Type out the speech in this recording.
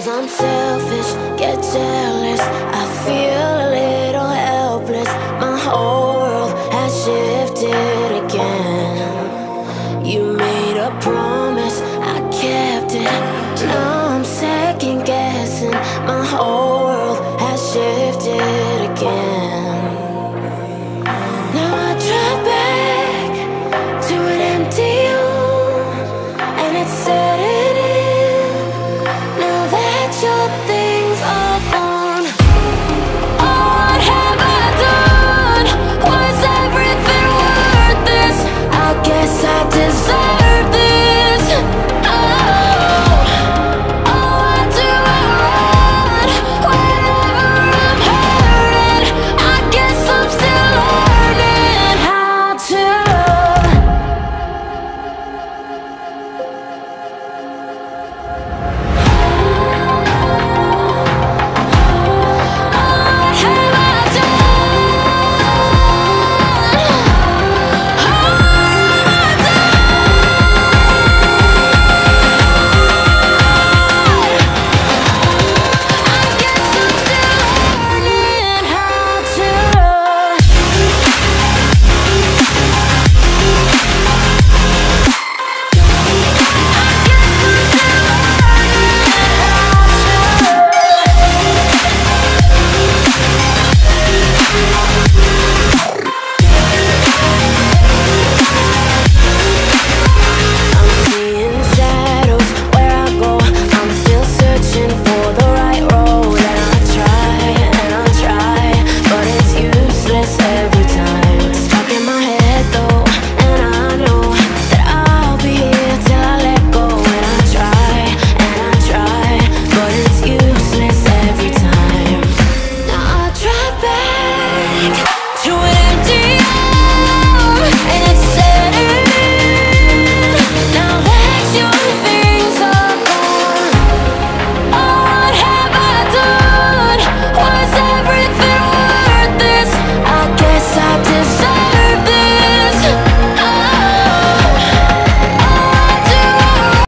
Sometimes I'm selfish, get jealous.